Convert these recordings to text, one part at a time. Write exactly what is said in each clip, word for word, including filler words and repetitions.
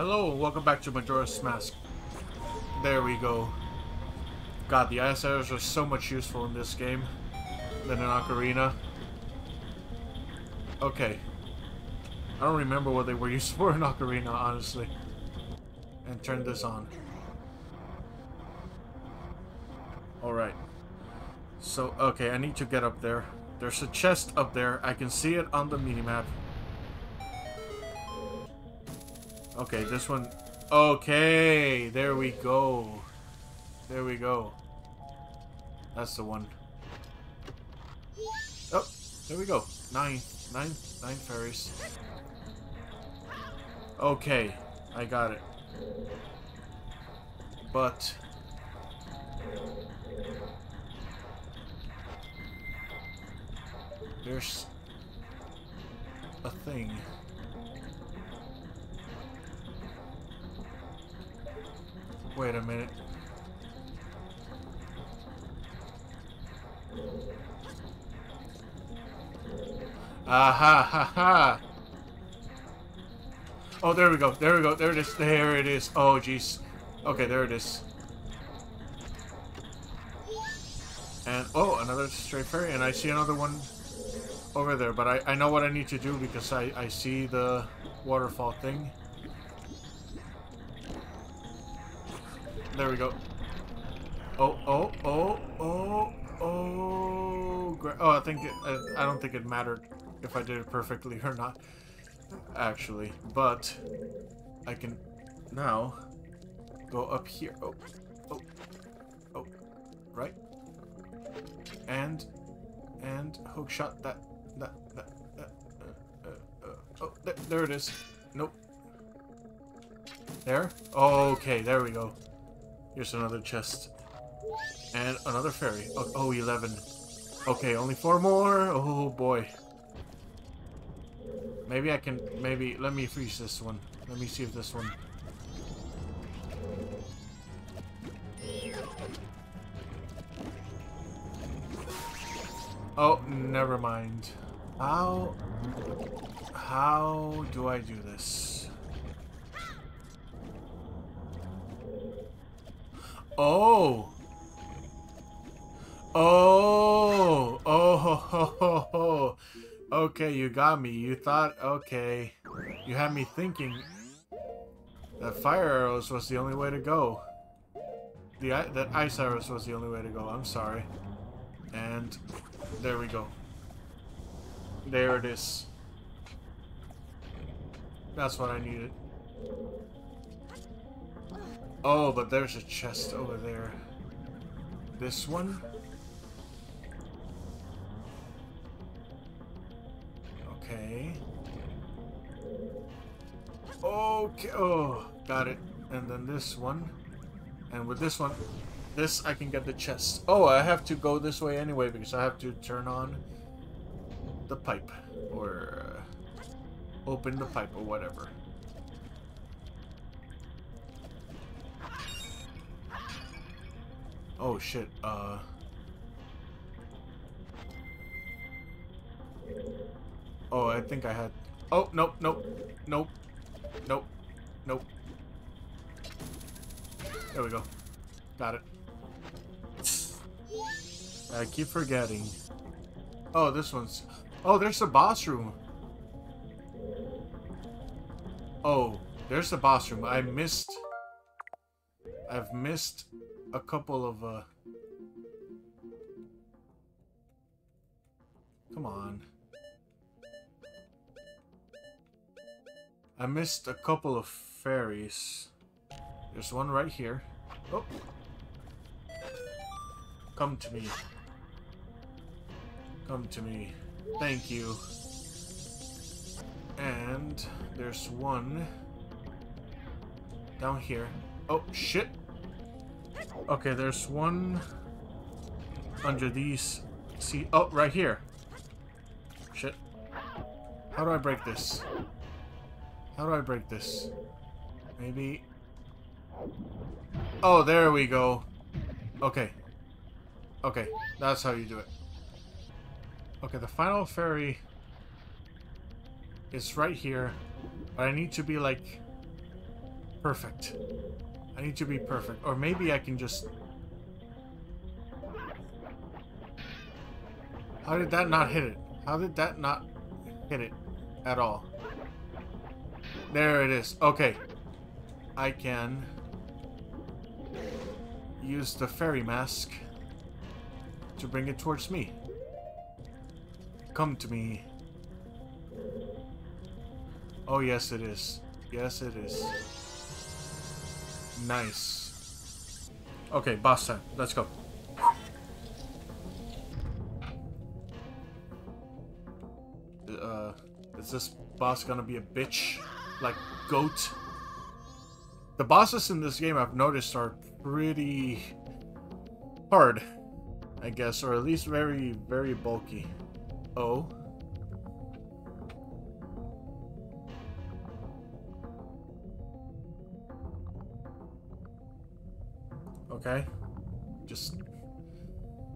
Hello and welcome back to Majora's Mask. There we go. God, the I S Rs are so much useful in this game than in Ocarina. Okay. I don't remember what they were used for in Ocarina, honestly. And turn this on. Alright. So, okay, I need to get up there. There's a chest up there. I can see it on the minimap. Okay, this one. Okay, there we go. There we go. That's the one. Oh, there we go. Nine. Nine. Nine fairies. Okay, I got it. But... there's a thing. Wait a minute. Aha, ha, ha. Oh, there we go. There we go. There it is. There it is. Oh, jeez. Okay, there it is. And, oh, another stray fairy. And I see another one over there. But I, I know what I need to do because I, I see the waterfall thing. There we go. Oh, oh, oh, oh, oh. Oh, I think it, I, I don't think it mattered if I did it perfectly or not, actually. But I can now go up here. Oh, oh, oh, right. And and hook shot that that that. that uh, uh, uh, oh, th there it is. Nope. There. Okay, there we go. Here's another chest. And another fairy. Oh, oh, eleven. Okay, only four more. Oh, boy. Maybe I can... Maybe... Let me freeze this one. Let me see if this one... Oh, never mind. How... How do I do this? Oh! Oh! Oh! Ho, ho, ho, ho. Okay, you got me. You thought, okay. You had me thinking that fire arrows was the only way to go. The that ice arrows was the only way to go. I'm sorry. And there we go. There it is. That's what I needed. Oh, but there's a chest over there. This one? Okay. Okay. Oh, got it. And then this one. And with this one, this I can get the chest. Oh, I have to go this way anyway because I have to turn on the pipe. Or open the pipe or whatever. Oh shit, uh... Oh, I think I had... Oh, nope, nope, nope, nope, nope. There we go. Got it. I keep forgetting. Oh, this one's... Oh, there's the boss room! Oh, there's the boss room. I missed... I've missed... a couple of, uh... Come on. I missed a couple of fairies. There's one right here. Oh! Come to me. Come to me. Thank you. And there's one... down here. Oh, shit! Okay, there's one under these. See, oh, right here. Shit. How do I break this? How do I break this? Maybe. Oh, there we go. Okay. Okay, that's how you do it. Okay, the final fairy is right here. But I need to be like Perfect. I need to be perfect. Or maybe I can just... How did that not hit it? How did that not hit it at all? There it is. Okay. I can use the fairy mask to bring it towards me. Come to me. Oh, yes it is. Yes it is. Nice. Okay, boss time. Let's go. Uh, is this boss gonna be a bitch? Like, Goht? The bosses in this game, I've noticed, are pretty hard, I guess, or at least very, very bulky. Oh. Okay. Just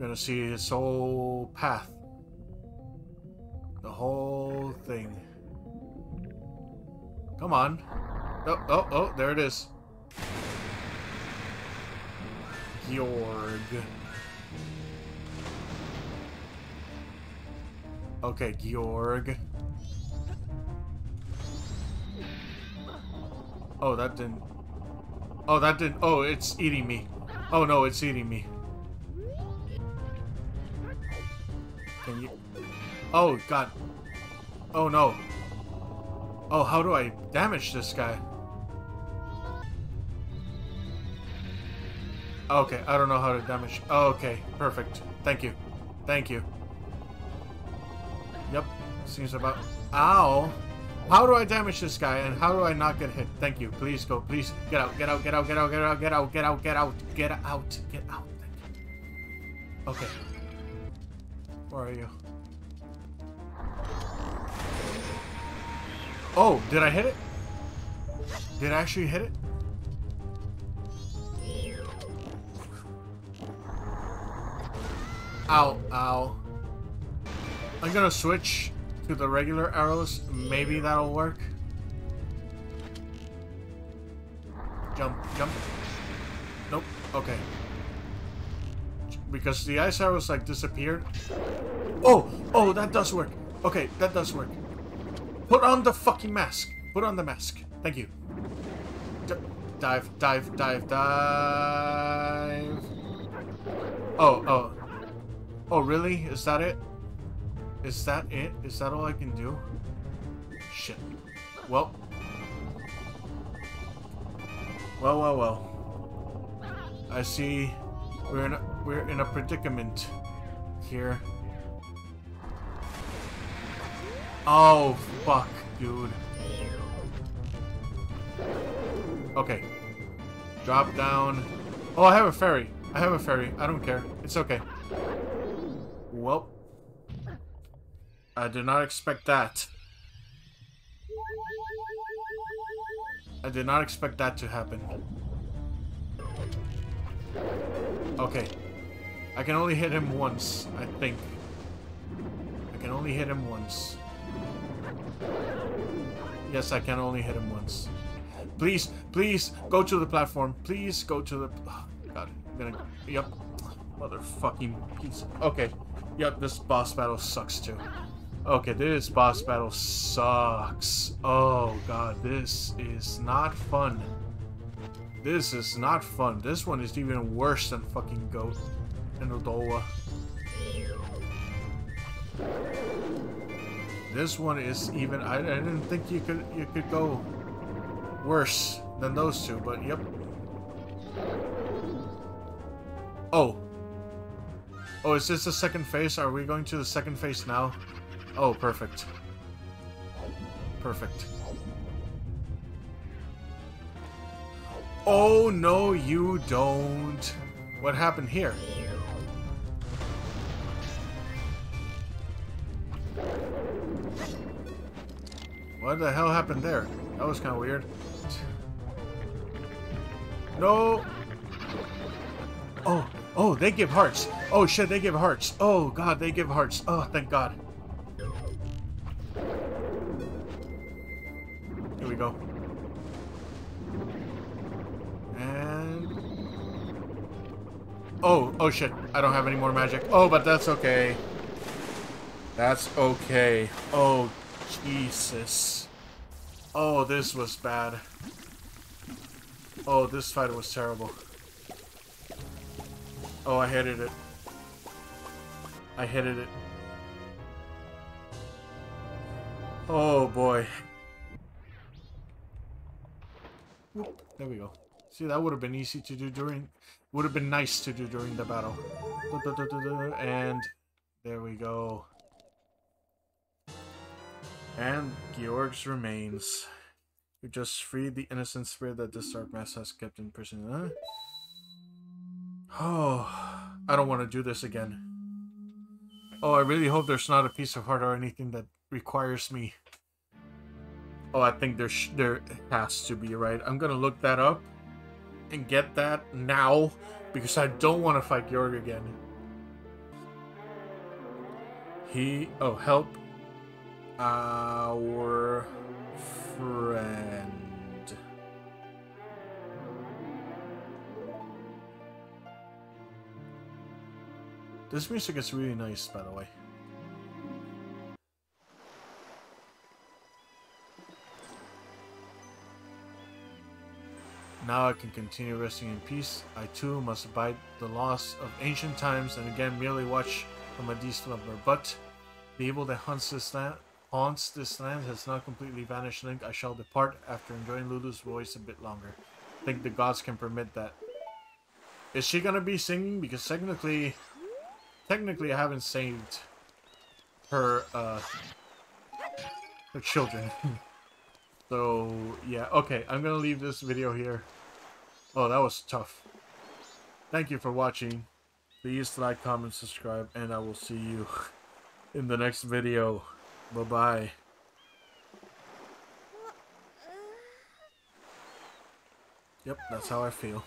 gonna see his whole path. The whole thing. Come on. Oh, oh, oh, there it is. Gyorg. Okay, Gyorg. Oh, that didn't... Oh, that didn't... Oh, it's eating me. Oh, no, it's eating me. Can you... Oh, God. Oh, no. Oh, how do I damage this guy? Okay, I don't know how to damage... Oh, okay, perfect. Thank you. Thank you. Yep, seems about... Ow! How do I damage this guy, and how do I not get hit? Thank you. Please go. Please get out. Get out. Get out. Get out. Get out. Get out. Get out. Get out. Get out. Get out. Thank you. Okay. Where are you? Oh, did I hit it? Did I actually hit it? Ow. Ow. I'm gonna switch to the regular arrows. Maybe that'll work. Jump, jump. Nope. Okay. Because the ice arrows like disappeared. Oh, oh, that does work. Okay, that does work. Put on the fucking mask. Put on the mask. Thank you. D dive, dive, dive, dive. Oh, oh. Oh, really? Is that it? Is that it? Is that all I can do? Shit. Well. Well, well, well. I see we're in a, we're in a predicament here. Oh, fuck, dude. Okay. Drop down. Oh, I have a fairy. I have a fairy. I don't care. It's okay. Well. I did not expect that. I did not expect that to happen. Okay. I can only hit him once, I think. I can only hit him once. Yes, I can only hit him once. Please, please, go to the platform. Please, go to the... Oh, God. I'm gonna... Yep. Motherfucking piece. Okay. Yep, this boss battle sucks, too. Okay, this boss battle sucks. Oh, God, this is not fun. This is not fun. This one is even worse than fucking Goht and Odolwa. This one is even... I, I didn't think you could you could go worse than those two, but yep. Oh. Oh, is this the second phase? Are we going to the second phase now? Oh, perfect. Perfect. Oh, no, you don't. What happened here? What the hell happened there? That was kind of weird. No. Oh, oh, they give hearts. Oh, shit, they give hearts. Oh, God, they give hearts. Oh, thank God. Here we go. Oh, oh shit. I don't have any more magic. Oh, but that's okay. That's okay. Oh, Jesus. Oh, this was bad. Oh, this fight was terrible. Oh, I hated it. I hated it. Oh, boy. Whoop, there we go. See, that would have been easy to do during... Would have been nice to do during the battle. And... There we go. And Gyorg's remains. You just freed the innocent spirit that this dark mass has kept in prison. Huh? Oh, I don't want to do this again. Oh, I really hope there's not a piece of heart or anything that requires me. Oh, I think there sh there has to be, right? I'm gonna look that up and get that now because I don't want to fight Gyorg again. He oh help our friend. This music is really nice, by the way. Now I can continue resting in peace. I too must abide the loss of ancient times and again merely watch from a distant number. But the evil that haunts this land, haunts this land has not completely vanished. Link, I shall depart after enjoying Lulu's voice a bit longer. I think the gods can permit that. Is she gonna be singing? Because technically... Technically, I haven't saved her, uh, her children. So, yeah. Okay, I'm gonna leave this video here. Oh, that was tough. Thank you for watching. Please like, comment, subscribe, and I will see you in the next video. Bye-bye. Yep, that's how I feel.